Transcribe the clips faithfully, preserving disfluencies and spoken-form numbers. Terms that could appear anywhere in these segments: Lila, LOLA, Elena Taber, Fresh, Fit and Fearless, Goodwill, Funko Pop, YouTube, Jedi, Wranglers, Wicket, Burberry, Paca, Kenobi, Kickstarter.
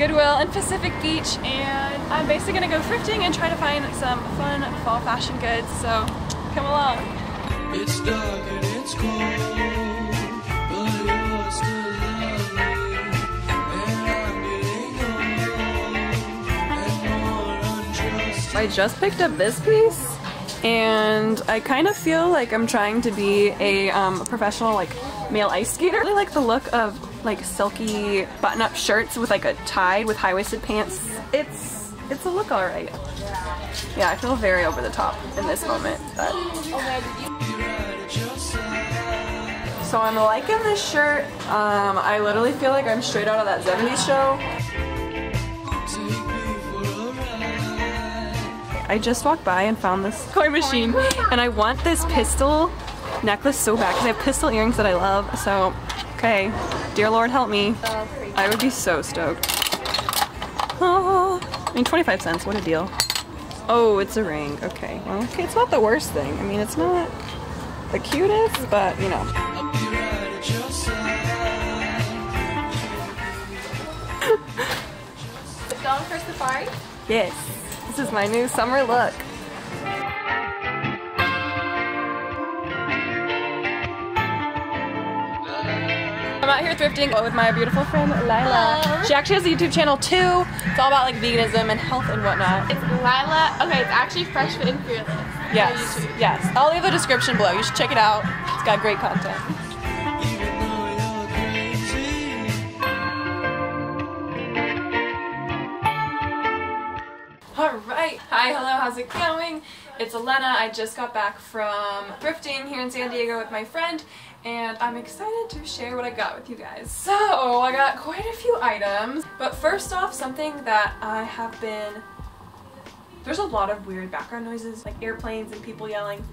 Goodwill and Pacific Beach, and I'm basically gonna go thrifting and try to find some fun fall fashion goods, so come along. It's dark and it's cold, but you're still lovely, and I'm getting old and more untrusted. I just picked up this piece, and I kind of feel like I'm trying to be a um, professional like male ice skater. I really like the look of like silky button-up shirts with like a tie with high-waisted pants. It's it's a look, all right. Yeah, I feel very over the top in this moment, but. So I'm liking this shirt. Um, I literally feel like I'm straight out of that seventies show. I just walked by and found this toy machine, and I want this pistol necklace so bad because I have pistol earrings that I love, so okay, dear Lord help me. I would be so stoked. Oh, I mean twenty-five cents, what a deal. Oh, it's a ring, okay. Well, okay, it's not the worst thing. I mean, it's not the cutest, but you know. It's gone for safari? Yes. This is my new summer look. I'm out here thrifting with my beautiful friend Lila. Hello. She actually has a YouTube channel too. It's all about like veganism and health and whatnot. It's Lila. Okay, it's actually Fresh, Fit and Fearless. Yes. Yes. I'll leave the description below. You should check it out. It's got great content. Alright, hi, hello, how's it going? It's Elena. I just got back from thrifting here in San Diego with my friend, and I'm excited to share what I got with you guys. So, I got quite a few items, but first off, something that I have been... There's a lot of weird background noises, like airplanes and people yelling.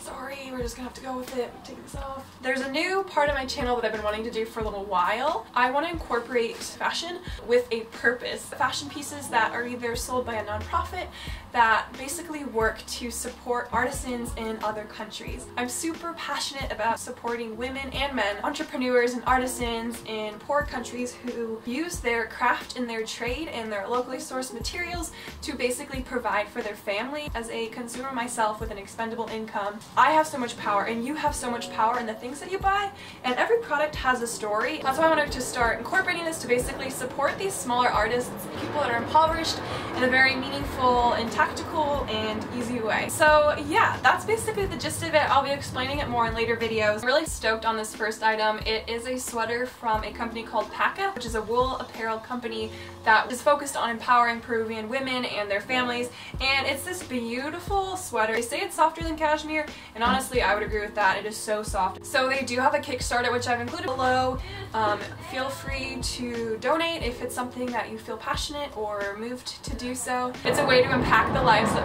Sorry, we're just gonna have to go with it. I'm taking this off. There's a new part of my channel that I've been wanting to do for a little while. I want to incorporate fashion with a purpose. Fashion pieces that are either sold by a nonprofit that basically work to support artisans in other countries. I'm super passionate about supporting women and men, entrepreneurs and artisans in poor countries who use their craft and their trade and their locally sourced materials to basically provide for their family. As a consumer myself with an expendable income, I have so much power, and you have so much power in the things that you buy, and every product has a story. That's why I wanted to start incorporating this to basically support these smaller artists, people that are impoverished, in a very meaningful and tactical and easy way. So yeah, that's basically the gist of it. I'll be explaining it more in later videos. I'm really stoked on this first item. It is a sweater from a company called Paca, which is a wool apparel company that is focused on empowering Peruvian women and their families, and it's this beautiful sweater. They say it's softer than cashmere, and honestly, I would agree with that. It is so soft. So they do have a Kickstarter, which I've included below. Um, feel free to donate if it's something that you feel passionate or moved to do so. It's a way to impact the lives of...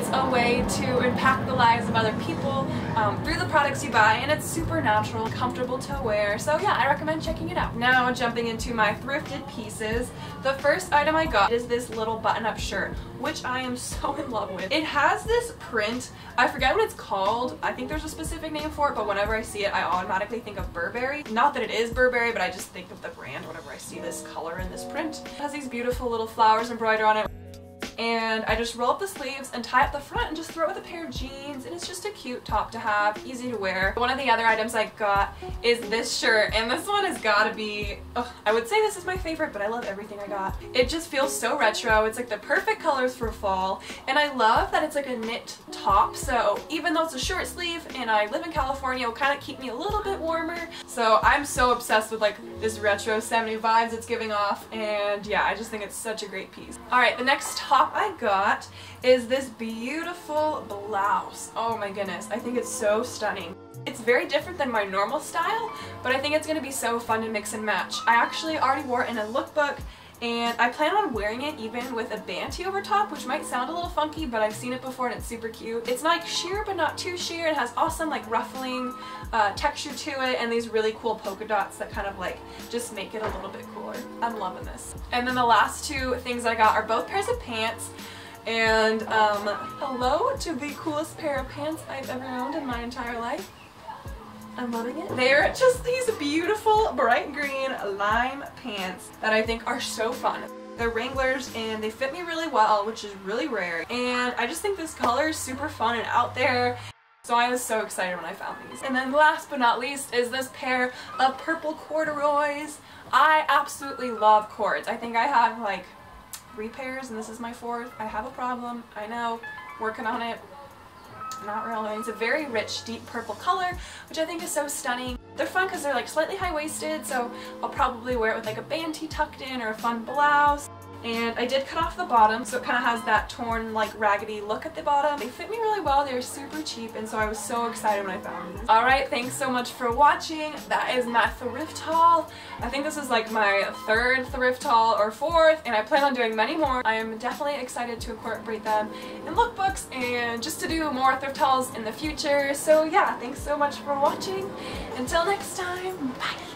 It's a way to impact the lives of other people um, through the products you buy, and it's super natural, comfortable to wear. So yeah, I recommend checking it out. Now jumping into my thrifted pieces. The first item I got is this little button-up shirt, which I am so in love with. It has this print, I forget what it's called, I think there's a specific name for it, but whenever I see it I automatically think of Burberry. Not that it is Burberry, but I just think of the brand whenever I see this color and this print. It has these beautiful little flowers embroidered on it, and I just roll up the sleeves and tie up the front and just throw it with a pair of jeans, and it's just a cute top to have, easy to wear. One of the other items I got is this shirt, and this one has got to be, ugh, I would say this is my favorite, but I love everything I got. It just feels so retro. It's like the perfect colors for fall, and I love that it's like a knit top, so even though it's a short sleeve and I live in California, it'll kind of keep me a little bit warmer. So I'm so obsessed with like this retro seventies vibes it's giving off, and yeah, I just think it's such a great piece. Alright, the next top I got is this beautiful blouse. Oh my goodness, I think it's so stunning. It's very different than my normal style, but I think it's going to be so fun to mix and match. I actually already wore it in a lookbook, and I plan on wearing it even with a banty over top, which might sound a little funky, but I've seen it before and it's super cute. It's like sheer but not too sheer. It has awesome like ruffling uh, texture to it, and these really cool polka dots that kind of like just make it a little bit cooler. I'm loving this. And then the last two things I got are both pairs of pants. And um, hello to the coolest pair of pants I've ever owned in my entire life. I'm loving it. They're just these beautiful bright green lime pants that I think are so fun. They're Wranglers and they fit me really well, which is really rare, and I just think this color is super fun and out there. So I was so excited when I found these. And then last but not least is this pair of purple corduroys. I absolutely love cords. I think I have like three pairs and this is my fourth. I have a problem, I know, working on it. Not really. It's a very rich, deep purple color, which I think is so stunning. They're fun because they're like slightly high-waisted, so I'll probably wear it with like a band tee tucked in or a fun blouse. And I did cut off the bottom, so it kind of has that torn, like, raggedy look at the bottom. They fit me really well, they were super cheap, and so I was so excited when I found these. Alright, thanks so much for watching. That is my thrift haul. I think this is like my third thrift haul, or fourth, and I plan on doing many more. I am definitely excited to incorporate them in lookbooks and just to do more thrift hauls in the future. So yeah, thanks so much for watching. Until next time, bye!